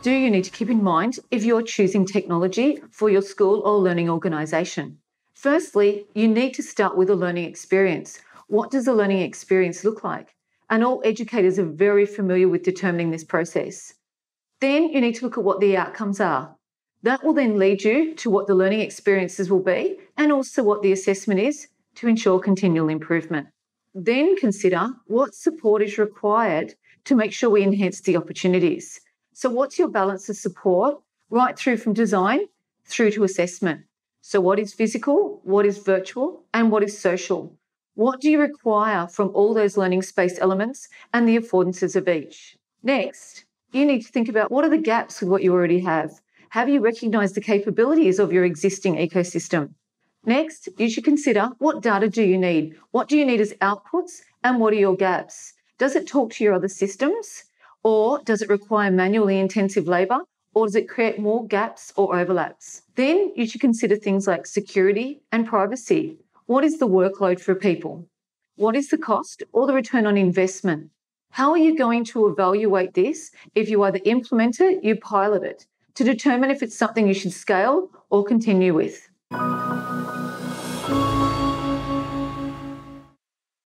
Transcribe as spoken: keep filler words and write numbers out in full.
What do you need to keep in mind if you're choosing technology for your school or learning organisation? Firstly, you need to start with a learning experience. What does a learning experience look like? And all educators are very familiar with determining this process. Then you need to look at what the outcomes are. That will then lead you to what the learning experiences will be and also what the assessment is to ensure continual improvement. Then consider what support is required to make sure we enhance the opportunities. So what's your balance of support right through from design through to assessment? So what is physical, what is virtual, and what is social? What do you require from all those learning space elements and the affordances of each? Next, you need to think about what are the gaps with what you already have? Have you recognised the capabilities of your existing ecosystem? Next, you should consider what data do you need? What do you need as outputs and what are your gaps? Does it talk to your other systems? Or does it require manually intensive labour? Or does it create more gaps or overlaps? Then you should consider things like security and privacy. What is the workload for people? What is the cost or the return on investment? How are you going to evaluate this if you either implement it, you pilot it, to determine if it's something you should scale or continue with?